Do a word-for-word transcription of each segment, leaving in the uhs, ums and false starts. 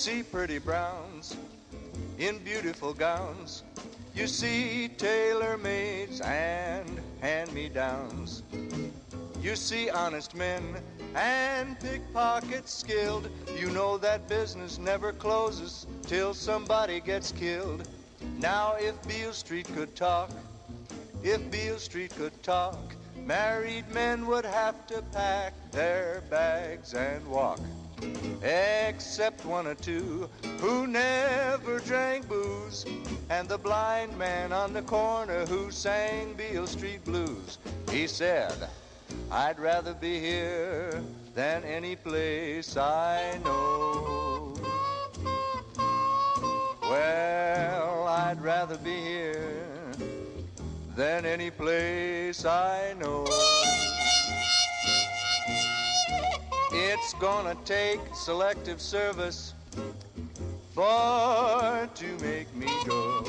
see pretty browns in beautiful gowns. You see tailor-mades and hand-me-downs. You see honest men and pickpockets skilled. You know that business never closes till somebody gets killed. Now if Beale Street could talk, if Beale Street could talk, married men would have to pack their bags and walk. Except one or two who never drank booze, and the blind man on the corner who sang Beale Street Blues. He said, "I'd rather be here than any place I know." Well, I'd rather be here than any place I know. It's gonna take selective service for to make me go.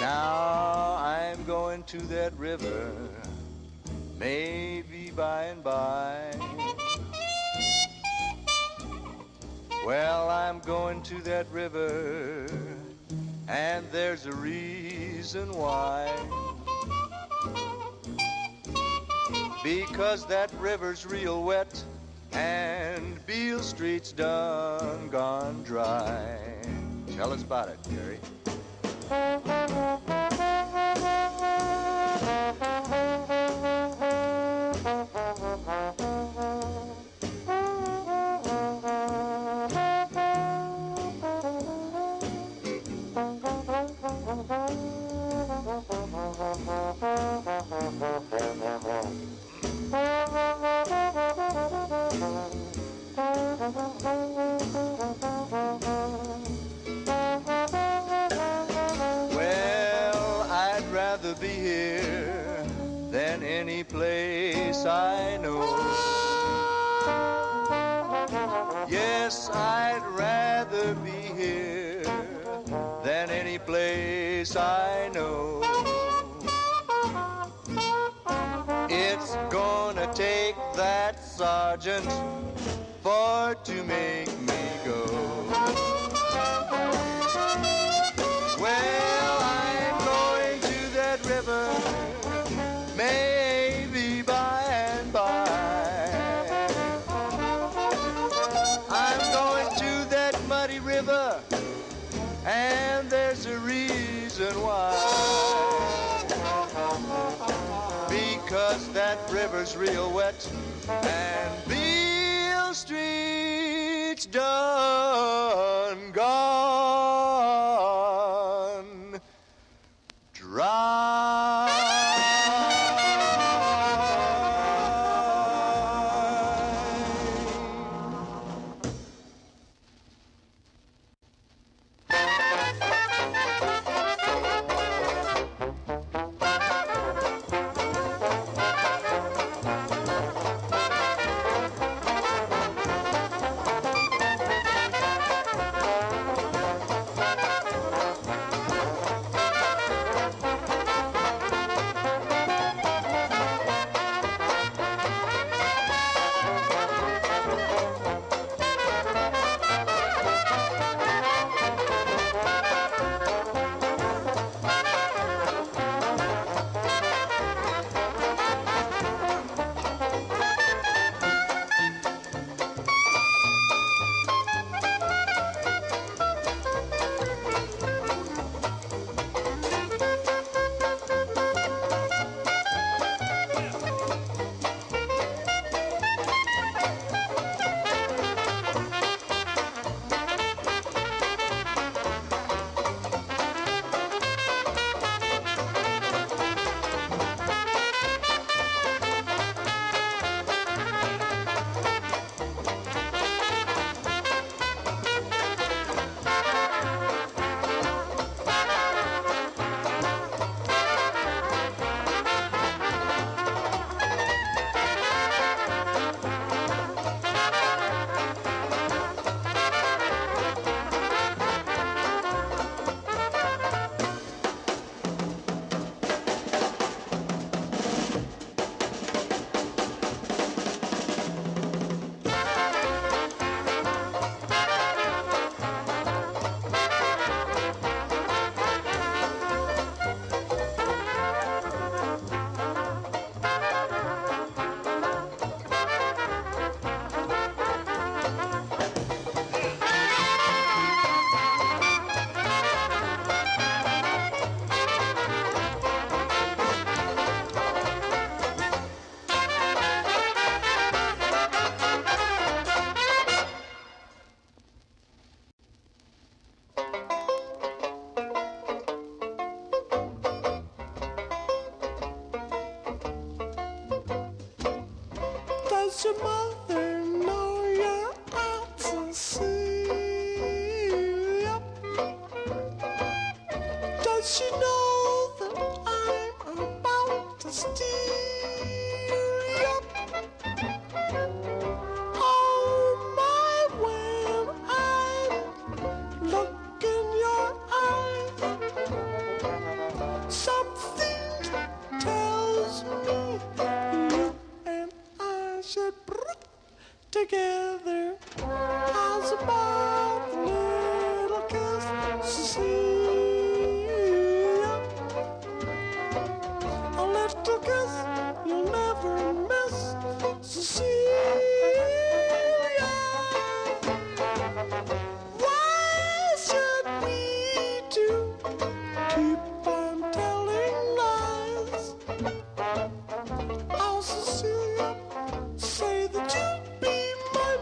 Now I'm going to that river, maybe by and by. Well, I'm going to that river, and there's a reason why. Because that river's real wet and Beale Street's done gone dry. Tell us about it, Gary. Be here than any place I know. Yes, I'd rather be here than any place I know. It's gonna take that sergeant for to make me go. Well, maybe by and by. I'm going to that muddy river, and there's a reason why. Because that river's real wet, and Beale Street's done gone dry. Does your mother know you're out to sea? Yep. Does she know that I'm about to steal? Yep. Oh my, when I look in your eyes, something tells me together. How's about the little kiss, Cecilia? A little kiss you'll never miss, Cecilia. Why should we two keep on telling lies? Oh, Cecilia, say that you be my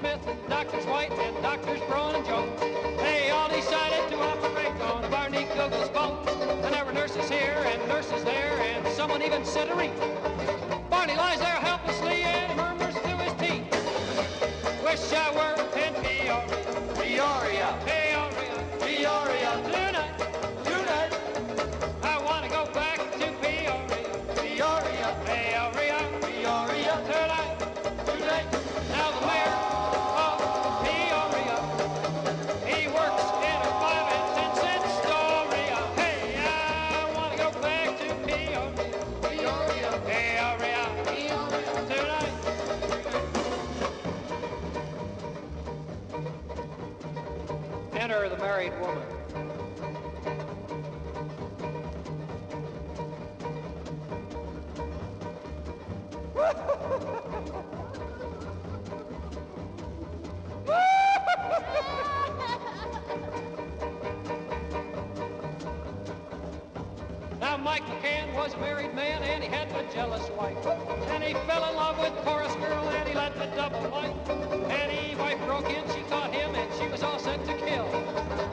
Smith and Doctors White and Doctors Brown and Jones. They all decided to operate on Barney Google's bones. And there were nurses here and nurses there, and someone even said a reek. Barney lies there helplessly and murmurs through his teeth, "Wish I were in Peoria, Peoria, Peoria, Peoria tonight, tonight. I want to go back to Peoria, Peoria, Peoria, Peoria tonight, tonight." Now the mayor of Peoria, he works in a five and ten cent store. Hey, I want to go back to Peoria, Peoria, Peoria, Peoria tonight. Enter the married woman. Now Mike McCann was a married man, and he had a jealous wife, and he fell in love with Chorus Girl, and he led the double life, and he wife broke in, she caught him, and she was all set to kill.